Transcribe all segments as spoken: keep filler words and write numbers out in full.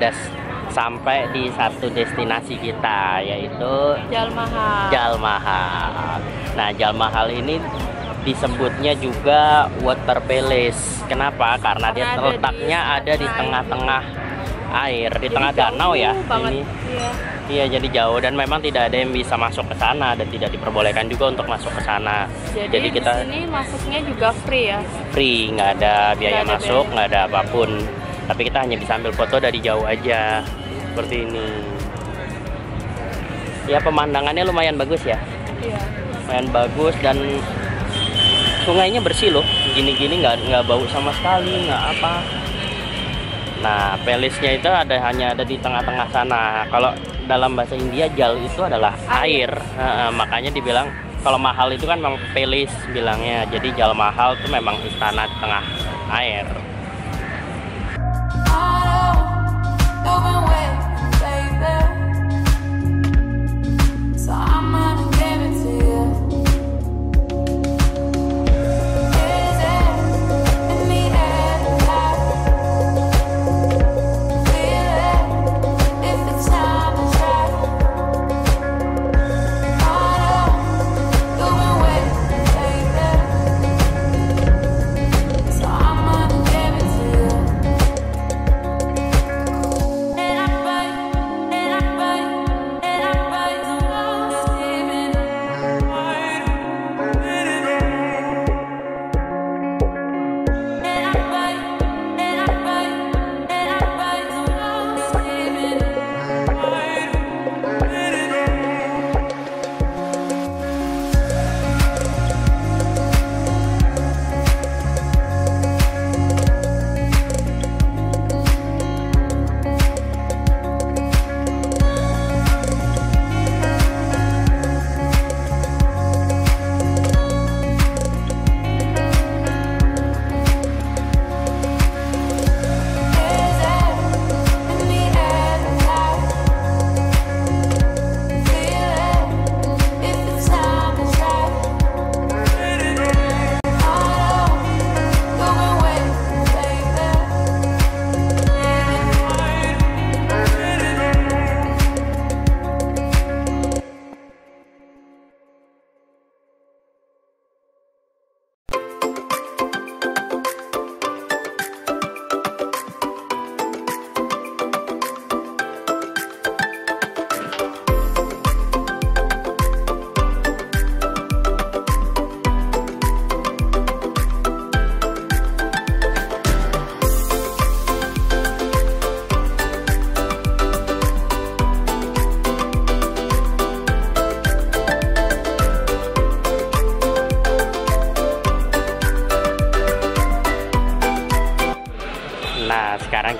udah sampai di satu destinasi kita, yaitu Jal Mahal. Jal Mahal. Nah, Jal Mahal ini disebutnya juga Water Palace. Kenapa? Karena, Karena dia ada letaknya di ada di tengah-tengah air, di tengah danau ya. Ini, iya. iya, jadi jauh dan memang tidak ada yang bisa masuk ke sana dan tidak diperbolehkan juga untuk masuk ke sana. Jadi, jadi kita di sini masuknya juga free ya. Free, nggak ada biaya gak ada masuk, nggak ada apapun. Tapi kita hanya bisa ambil foto dari jauh aja, seperti ini. Ya, pemandangannya lumayan bagus ya. Iya. Lumayan bagus dan sungainya bersih loh. Gini-gini nggak nggak bau sama sekali, nggak apa. Nah, palace-nya itu ada hanya ada di tengah-tengah sana. Kalau dalam bahasa India jal itu adalah air, air. Nah, makanya dibilang kalau mahal itu kan memang palace bilangnya. Jadi Jal Mahal itu memang istana di tengah air.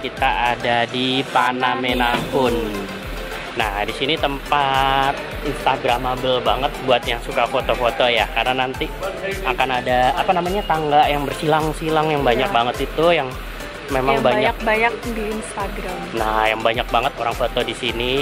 Kita ada di Panna Meena Kund. Nah, di sini tempat instagramable banget buat yang suka foto-foto ya, karena nanti akan ada apa namanya tangga yang bersilang-silang yang banyak ya. banget itu yang memang yang banyak banyak di Instagram. Nah, yang banyak banget orang foto di sini.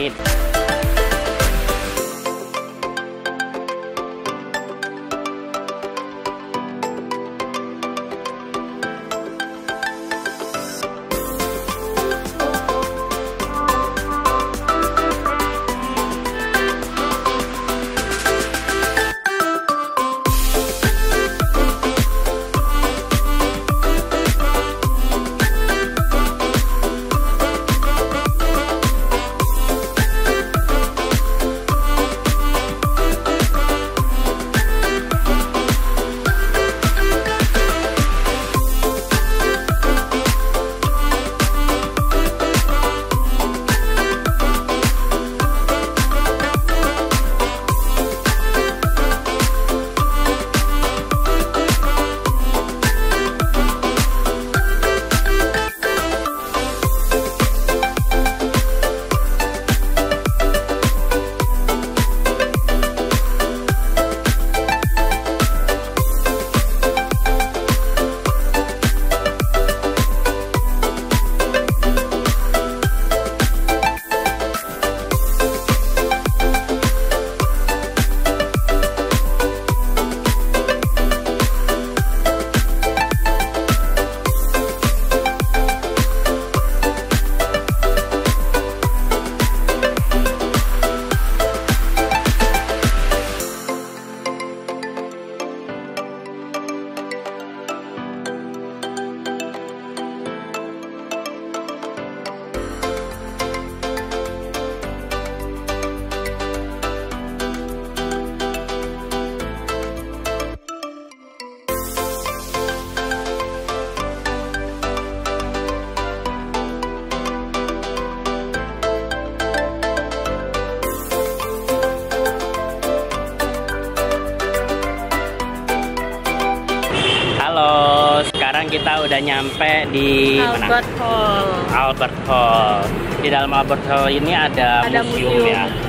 sekarang kita udah nyampe di Albert mana? Hall. Albert Hall. Di dalam Albert Hall ini ada, ada museum, museum ya,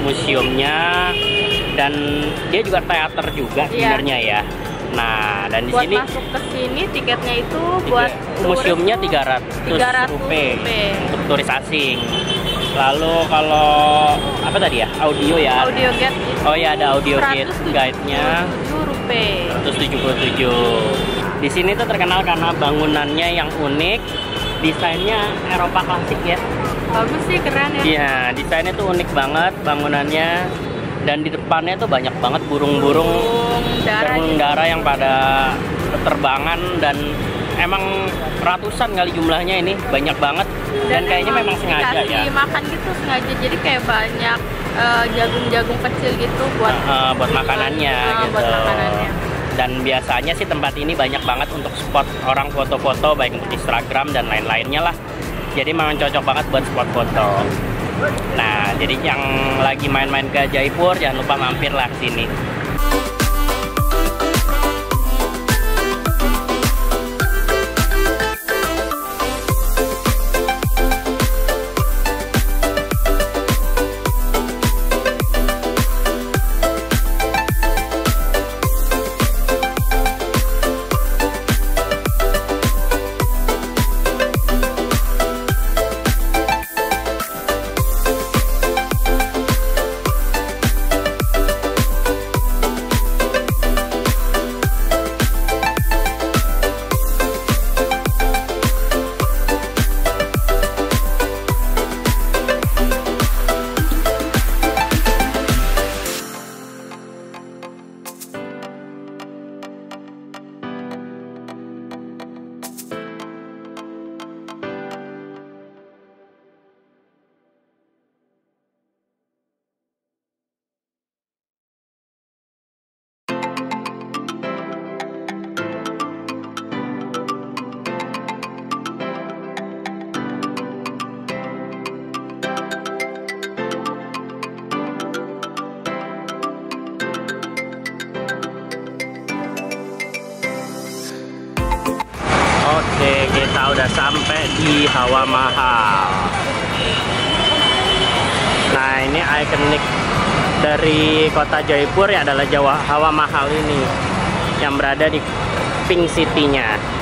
museumnya, dan dia juga teater juga yeah. sebenarnya ya. Nah, dan di buat sini masuk ke sini tiketnya itu buat museumnya tiga ratus rupiah untuk turis asing. Lalu kalau apa tadi ya? Audio ya. Audio guide. Oh ya, ada audio guide guide-nya. seratus tujuh puluh tujuh. Di sini tuh terkenal karena bangunannya yang unik, desainnya Eropa klasik ya. Bagus sih, keren ya. Iya, desainnya tuh unik banget bangunannya, dan di depannya tuh banyak banget burung-burung darah, burung darah yang pada terbangan, dan emang ratusan kali jumlahnya ini, banyak banget, dan, dan kayaknya memang sengaja ya. Makan gitu sengaja, jadi kayak banyak jagung-jagung uh, kecil gitu buat uh, uh, buat makanannya uh, gitu. Buat makanannya. Dan biasanya sih tempat ini banyak banget untuk spot orang foto-foto, baik untuk Instagram dan lain-lainnya lah. Jadi memang cocok banget buat spot foto. Nah, jadi yang lagi main-main ke Jaipur jangan lupa mampirlah ke sini. Kita udah sampai di Hawa Mahal. Nah, ini ikonik dari kota Jaipur ya adalah Jawa Hawa Mahal ini yang berada di Pink City-nya.